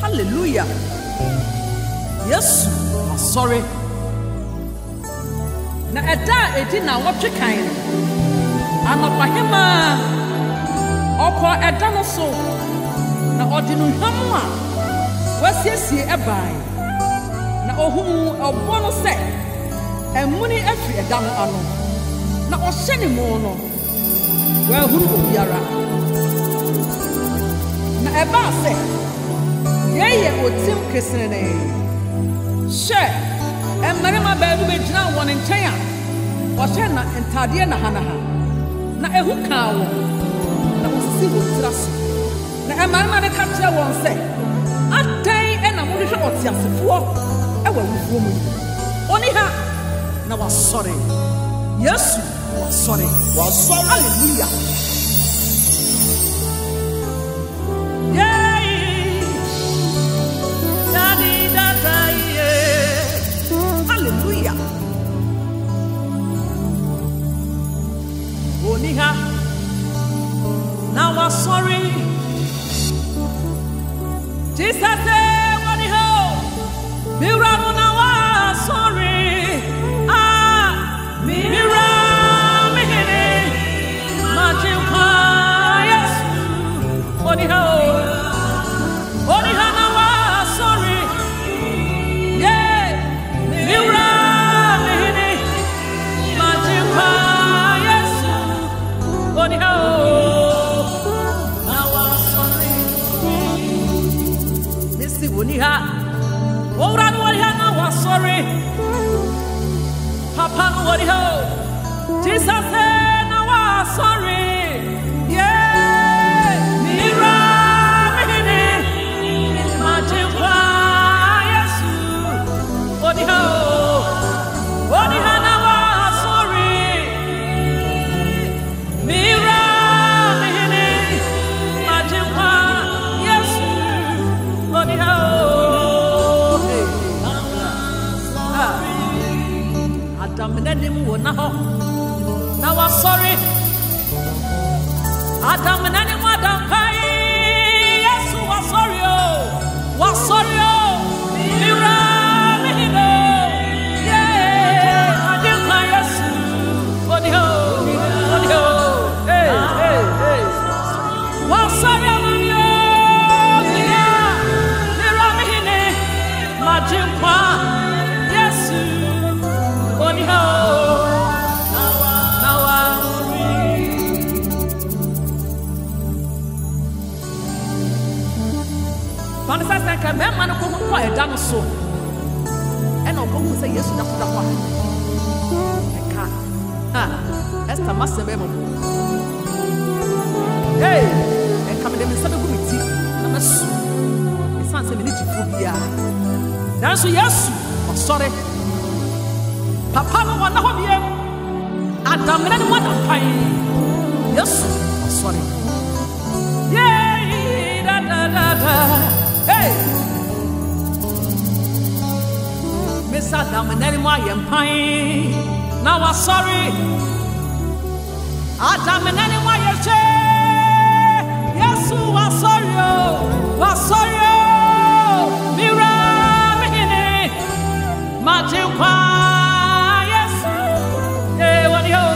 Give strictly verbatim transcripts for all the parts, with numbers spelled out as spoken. Hallelujah. Yesu wasore. Na ada edi na wotwe kan. Anapa hema. Okọ ada no so. Na odinu hwamu a wasiesie ebai. Na ohun obo no se. Emuni afi ada no ano. Na ohye ne mo no. Wa huru obiara. Na eba se. Yeye otim kesene she emarema baabu bejina won nkyea wo she na entade na hanaha na ehu kan wo na osisi wo traso na emarema ne ka kye won se atai ena mo hwe otiasefo e wa wufuo mu oni ha na wasore Yesu wasore wasore hallelujah. Now I'm sorry. Jesus said, what the hell? Mirror, now I'm sorry. Ah, mirror, me hit it. Magic pious. What the hell? What the hell? Oh, I know what sorry. Papa, what ho? Jesus said, no, I'm sorry. Yeah, mirror, magic, yes, what ho? What ho? Now I'm sorry. Adam and any more than Kai. Yes, was sorry. Oh, was sorry. Oh, yeah, I didn't like us. What the hell? What the hell? Hey, hey, hey. Was sorry. Yes, what the hell? When I say that man man come for a dance so, and I come say Jesus na kuda kwa. Eka, ah, esta masebe mo. Hey, eka me dem sabe go miti, na masu. Isan se me ni tifobia. Na so Yesu wasore. Papa mo wana ho biem. Adam na ni mo da pai. Yesu wasore. Yeah, da da da da. Hey, Miss Adam and anyone I'm paying. Now I'm sorry. Adam and anyone you say. Yes, I'm sorry. I'm sorry. Mirror, me, Martin, yes, hey, what you?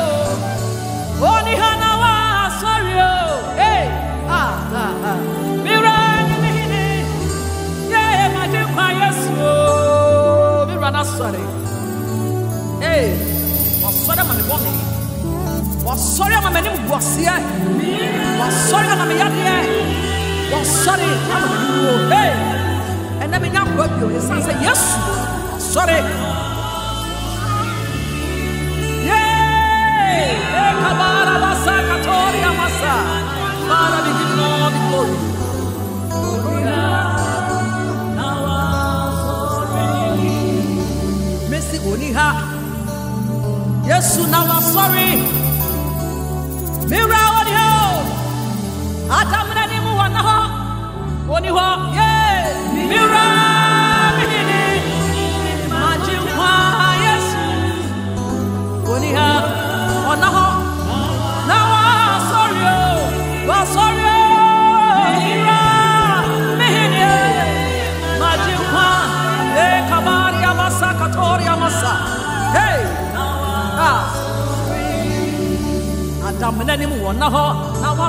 What you? Now I'm sorry. Hey, ah, ah, ah. Sorry. Hey, was sorry, I'm a woman. Was sorry, I'm a man. Was here. Was sorry, I'm a man. Was sorry, I'm a man. And let me not work you. His son said, yes, sorry. Yay! Kabara Masa, Katoria Masa. Father, we give you all the glory. Yes, now I'm sorry. Mirror on you. I don't know anyone. What do you want? Yes, mirror. Imagine why. Yes, what do you have? I'm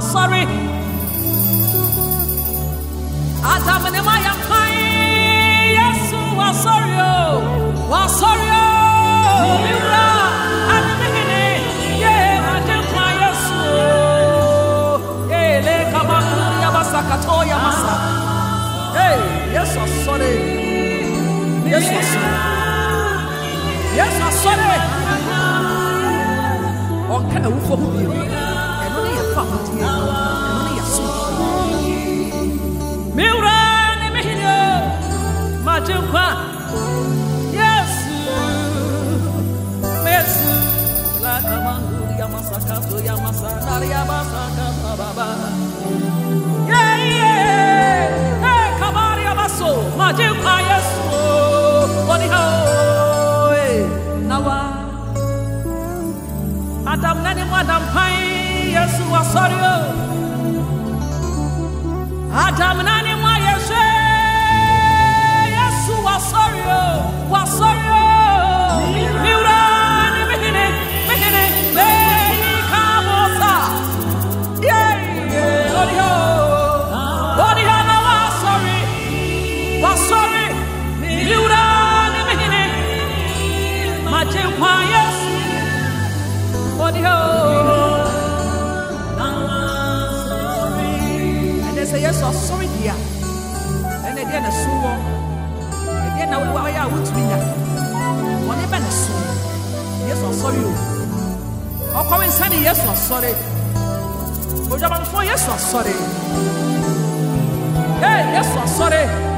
sorry. Adam and Maya, yes, wasore o, wasore o, ira, adimine, ye adimwa Yesu, ele kamakuri yabasa kato yabasa, hey, yes, wasore, yes, wasore, yes, wasore, okay, uko hubi. Adam nani madam pai Yesu wasore Adam nani mwa Yesu Yesu wasore wasore miurani mihine mihine mei kamosa yeye odiho odiho na wasore wasore miurani mihine maje mwa Yesu odiho. Yes, I'm sorry, dear. And again, a soul. Again, now why I would be that. One even a soul. Yes, I'm sorry. I'll come and say, yes, I'm sorry. Yes, I'm sorry. Hey, yes, I'm sorry.